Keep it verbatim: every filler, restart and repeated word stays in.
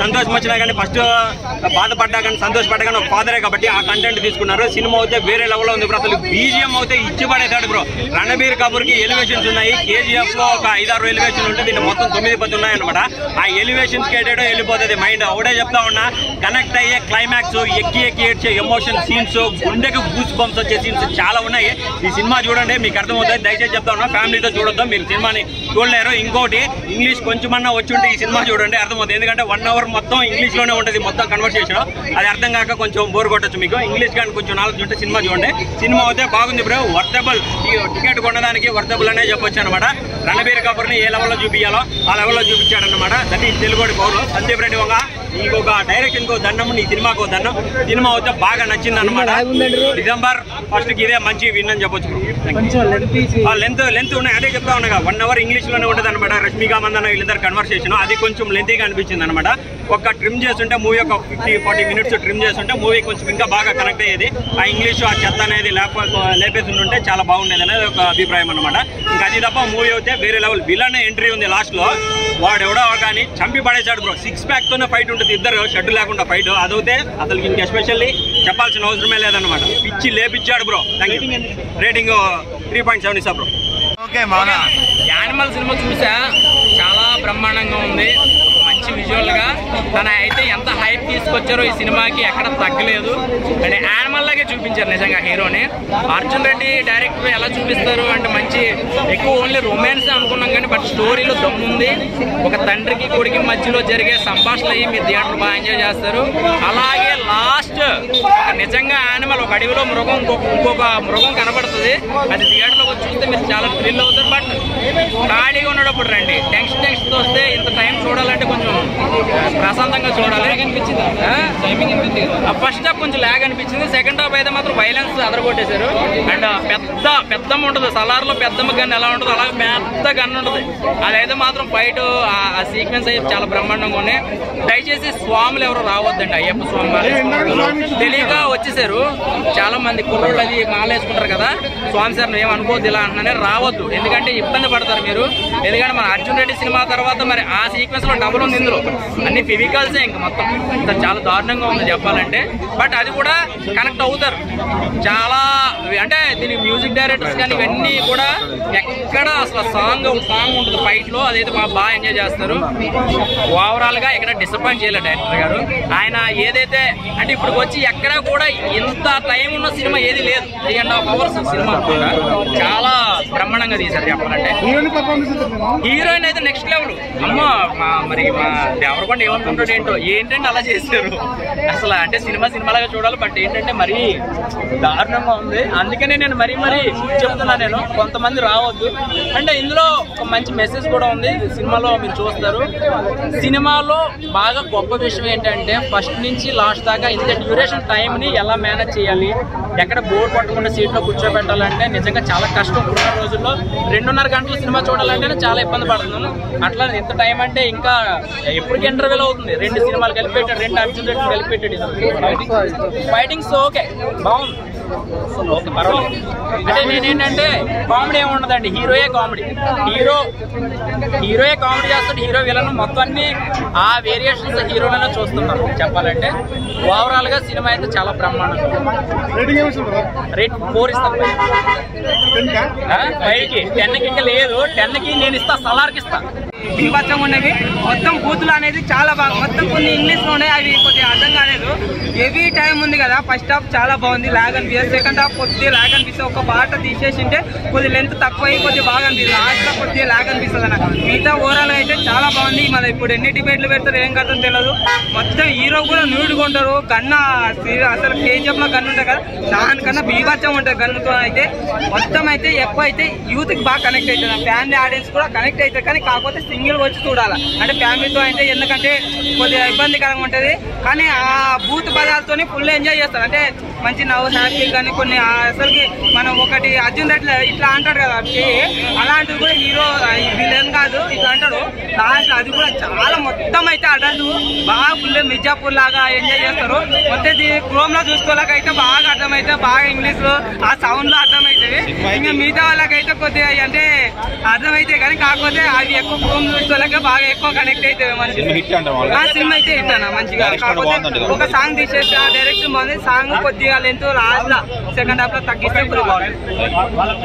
సంతోషమొచ్చినా కానీ ఫస్ట్ బాధపడ్డా కానీ సంతోషపడ్డా కానీ ఒక ఫాదరే కాబట్టి ఆ కంటెంట్ తీసుకున్నారు. సినిమా అయితే వేరే లెవెల్లో ఉంది బ్రో, అసలు బీజిఎం అయితే ఇచ్చి పడేశాడు బ్రో. రణబీర్ కపూర్కి ఎలివేషన్స్ ఉన్నాయి, కేజీఎఫ్లో ఒక ఐదారు ఎలివేషన్ ఉంటుంది, దీంట్లో మొత్తం తొమ్మిది పది ఉన్నాయి అనమాట. ఆ ఎలివేషన్స్కి ఏటేటో వెళ్ళిపోతుంది మైండ్. ఒకటే చెప్తా ఉన్నా, కనెక్ట్ అయ్యే క్లైమాక్స్, ఎక్కి ఎక్కి ఏడ్చే ఎమోషన్ సీన్స్, గుండెకి గూస్ బంప్స్ వచ్చే సీన్స్ చాలా ఉన్నాయి. ఈ సినిమా చూడండి మీకు అర్థమవుతుంది. దయచేసి చెప్తా ఉన్నా, ఫ్యామిలీతో చూడొద్దాం, మీరు సినిమాని చూడలేరు. ఇంకోటి ఇంగ్లీష్ కొంచెమన్నా వచ్చి ఉంటే ఈ సినిమా చూడండి అర్థమవుతుంది, ఎందుకంటే వన్ అవర్ మొత్తం ఇంగ్లీష్లోనే ఉంటుంది మొత్తం కన్వర్సేషన్. అది అర్థం కాక కొంచెం బోర్ కొట్టచ్చు మీకు. ఇంగ్లీష్ కానీ కొంచెం నాలెడ్జ్ ఉంటే సినిమా చూడండి, సినిమా అయితే బాగుంది బ్రో. వర్తబుల్, టికెట్ కొనడానికి వర్తబుల్ అనే చెప్పొచ్చు అనమాట. రణబీర్ కపూర్ని ఏ లెవెల్లో చూపించాలో ఆ లెవెల్లో చూపించాడనమాట. దట్ ఈజ్ తెలుగుడి పౌరులు సందీప్ రెడ్డి. ఒక ఇంకొక డైరెక్షన్కో దండం, నీ సినిమాకో దండం. సినిమా అయితే బాగా నచ్చింది అనమాట. డిసెంబర్ ఫస్ట్కి ఇదే మంచి విన్ అని చెప్పొచ్చు. లెంత్ లెంత్ ఉన్నాయి అదే చెప్తా ఉన్నాగా, వన్ అవర్ ఇంగ్లీష్లోనే ఉంటుంది అనమాట. రష్మిక మందన్న వీళ్ళిద్దరు కన్వర్సేషన్ అది కొంచెం లెంతీగా అనిపించింది అనమాట. ఒక ట్రిమ్ చేస్తుంటే మూవీ ఒక ఫిఫ్టీ ఫార్టీ మినిట్స్ ట్రిమ్ చేస్తుంటే మూవీ కొంచెం ఇంకా బాగా కనెక్ట్ అయ్యేది. ఆ ఇంగ్లీష్ ఆ చెత్త అనేది లేప లేపేసి ఉంటే చాలా బాగుండేది అనేది ఒక అభిప్రాయం అనమాట. ఇంకా అది తప్ప మూవీ అయితే వేరే లెవెల్. విలన్ ఎంట్రీ ఉంది లాస్ట్లో, వాడు ఎవడో కానీ చంపి పడేశాడు బ్రో. సిక్స్ ప్యాక్తోనే ఫైట్ ఉంటుంది, ఇద్దరు షెడ్ లేకుండా ఫైట్. అదైతే అసలు ఇంకా ఎస్పెషల్లీ చెప్పాల్సిన అవసరమే లేదనమాట. పిచ్చి లేపిచ్చాడు bro. Rating three point seven ఇస్తా బ్రో. ఓకే మన యానిమల్ సినిమా చూసా, చాలా బ్రహ్మాండంగా ఉంది, మంచి విజువల్గా. తన అయితే ఎంత హైప్ తీసుకొచ్చారో ఈ సినిమాకి ఎక్కడ తగ్గలేదు. అంటే యానిమల్ లాగే చూపించారు నిజంగా హీరోని. అర్జున్ రెడ్డి డైరెక్టర్ ఎలా చూపిస్తారు అంటే మంచి ఎక్కువ ఓన్లీ రొమాన్స్ అనుకున్నాం కానీ బట్ స్టోరీలో దమ్ముంది. ఒక తండ్రికి కొడుకు మధ్యలో జరిగే సంభాషణ అయ్యి మీ థియేటర్ బాగా ఎంజాయ్ చేస్తారు. అలాగే లాస్ట్ నిజంగా యానిమల్ ఒక అడవిలో మృగం ఇంకొక ఇంకొక మృగం కనబడుతుంది, అది థియేటర్లో వచ్చి చూస్తే మీరు చాలా థ్రిల్ అవుతారు. బట్ ఖాళీగా ఉన్నప్పుడు రండి, టెన్షన్ టెన్షన్ వస్తే ఇంత టైం చూడాలంటే కొంచెం ప్రశాంతంగా చూడాలి అనిపించింది. ఫస్ట్ హాఫ్ కొంచెం లాగ్ అనిపించింది, సెకండ్ హాఫ్ అయితే మాత్రం వైలెన్స్ అదరగొట్టేశారు. అండ్ పెద్ద పెద్దమ్మ ఉంటుంది, సలార్లో పెద్దమ్మ గన్ను ఎలా ఉంటుంది అలాగే పెద్ద గన్ను ఉంటుంది, అదైతే మాత్రం బయట ఆ సీక్వెన్స్ అయితే చాలా బ్రహ్మాండంగా ఉన్నాయి. దయచేసి స్వాములు ఎవరు రావద్దండి, అయ్యప్ప స్వామి తెలియగా వచ్చేసారు చాలా మంది కుర్రోళ్ళు, అది మాలేసుకుంటారు కదా. స్వామి సార్ మేము అనుకోవద్దు ఇలా అంటున్నానే, రావద్దు ఎందుకంటే ఇబ్బంది పడతారు మీరు. ఎందుకంటే మన అర్జున్ రెడ్డి సినిమా తర్వాత మరి ఆ సీక్వెన్స్లో డబుల్ ఉంది, ఇందులో అన్ని ఫిజికల్సే ఇంకా మొత్తం చాలా దారుణంగా ఉంది చెప్పాలంటే. బట్ అది కూడా కనెక్ట్ అవుతారు చాలా. అంటే దీని మ్యూజిక్ డైరెక్టర్స్ కానీ ఇవన్నీ కూడా ఎక్కడ అసలు సాంగ్ సాంగ్ ఉంటుంది ఫైట్లో, అదైతే బాగా ఎంజాయ్ చేస్తారు. ఓవరాల్గా ఎక్కడ డిసప్పాయింట్ చేయలేదు డైరెక్టర్ గారు. ఆయన ఏదైతే అంటే ఇప్పుడు వచ్చి ఎక్కడ కూడా ఇంత టైం ఉన్న సినిమా ఏది లేదు, త్రీ అండ్ హాఫ్ అవర్స్ సినిమా చాలా బ్రహ్మాండంగా తీశారు చెప్పాలంటే. హీరోయిన్ అయితే నెక్స్ట్ లెవెల్. అమ్మ మరి మా ఎవరు కూడా ఏమనుకుంటాడు ఏంటో, ఏంటంటే అలా చేశారు అసలు. అంటే సినిమా సినిమాలాగా చూడాలి బట్ ఏంటంటే మరీ దారుణంగా ఉంది. అందుకనే నేను మరీ మరీ చెప్తున్నా, నేను కొంతమంది రావద్దు అంటే. ఇందులో ఒక మంచి మెసేజ్ కూడా ఉంది సినిమాలో, మీరు చూస్తారు. సినిమాలో బాగా గొప్ప విషయం ఏంటంటే ఫస్ట్ నుంచి లాస్ట్ దాకా ఇంత డ్యూరేషన్ టైంని ఎలా మేనేజ్ చేయాలి, ఎక్కడ బోర్ పట్టకుండా సీట్లో కూర్చోబెట్టాలంటే నిజంగా చాలా కష్టం. ఉన్న రోజుల్లో రెండున్నర గంటల సినిమా చూడాలంటేనే చాలా ఇబ్బంది పడుతున్నాను. అట్లా ఇంత టైం అంటే ఇంకా ఎప్పటికీ ఇంటర్వ్యూల్ అవుతుంది. రెండు సినిమాలు కలిపేటాడు, రెండు అర్జున్ రెడ్డి కలిపేటాడు. ఫైటింగ్స్ ఓకే బాగుంది, ఓకే పర్వాలేదు. అంటే నేనేంటంటే కామెడీ ఏముండదండి, హీరోయే కామెడీ. హీరో హీరోయే కామెడీ చేస్తాడు, హీరో విలన్ మొత్తం అన్ని ఆ వేరియేషన్స్ హీరోలోనే చూస్తున్నాం చెప్పాలంటే. ఓవరాల్ గా సినిమా అయితే చాలా బ్రహ్మాండంగా రేట్ ఫోర్ ఇస్తాను. పైకి టెన్కి ఇంకా లేదు, టెన్కి నేను ఇస్తా, సలార్కి ఇస్తా. బీభత్సంగా ఉన్నవి మొత్తం కూతులు అనేది చాలా బాగా మొత్తం కొన్ని ఇంగ్లీష్లోనే అవి కొద్దిగా అర్థం కాలేదు. హెవీ టైం ఉంది కదా, ఫస్ట్ హాఫ్ చాలా బాగుంది, లాగ్ అనిపిస్తుంది. సెకండ్ హాఫ్ కొద్దిగా లాగ్ అనిపిస్తుంది, ఒక పాట తీసేసి ఉంటే కొద్ది లెంత్ తక్కువ అయ్యి కొద్దిగా బాగా అనిపిస్తుంది. లాస్ట్లో కొద్దిగా లాగ్ అనిపిస్తుంది అన్న. మిగతా ఓవరాల్గా అయితే చాలా బాగుంది. మన ఇప్పుడు ఎన్ని డిబేట్లు పెడతారు ఏం కథం తెలియదు. మొత్తం హీరో కూడా నూడుకుంటారు, గన్న అసలు కేజీఎఫ్లో గన్ను ఉంటుంది కదా, దానికన్నా బీభత్సం ఉంటుంది గన్నుతో. అయితే మొత్తం అయితే ఎక్కువ అయితే యూత్కి బాగా కనెక్ట్ అవుతుంది, ఫ్యామిలీ ఆడియన్స్ కూడా కనెక్ట్ అవుతుంది. కానీ కాకపోతే సింగిల్ వచ్చి చూడాలి అంటే ఫ్యామిలీతో అయితే ఎందుకంటే కొద్దిగా ఇబ్బందికరంగా ఉంటుంది. కానీ ఆ బూత్ పదాలతో ఫుల్ ఎంజాయ్ చేస్తారు, అంటే మంచి నవ్వు హ్యాపీ కానీ కానీ కొన్ని అసలుకి మనం ఒకటి అర్జున్ రెడ్డి ఇట్లా అంటాడు కదా, అలాంటివి కూడా హీరో విలన్ కాదు ఇట్లా అంటాడు లాస్ట్, అది కూడా చాలా మొత్తం అయితే అడలు బాగా ఫుల్ మిర్జాపూర్ లాగా ఎంజాయ్ చేస్తారు. మొత్తం క్రోమ్ లో చూసుకోవాలకైతే బాగా అర్థమైతే బాగా ఇంగ్లీష్ లో ఆ సౌండ్ లో అర్థమవుతుంది. ఇంకా మిగతా వాళ్ళకైతే కొద్దిగా అంటే అర్థమైతే కానీ కాకపోతే అవి ఎక్కువ క్రోమ్ చూసుకోలేక బాగా ఎక్కువ కనెక్ట్ అవుతుంది మంచిగా. ఆ సినిమా అయితే ఇస్తాను మంచిగా, కాకపోతే ఒక సాంగ్ తీసేసి డైరెక్ట్ సాంగ్ కొద్దిగా లెంత్ లాస్ట్ సెకండ్ హాఫ్ లో తగ్గిస్తే బాగుంటుంది.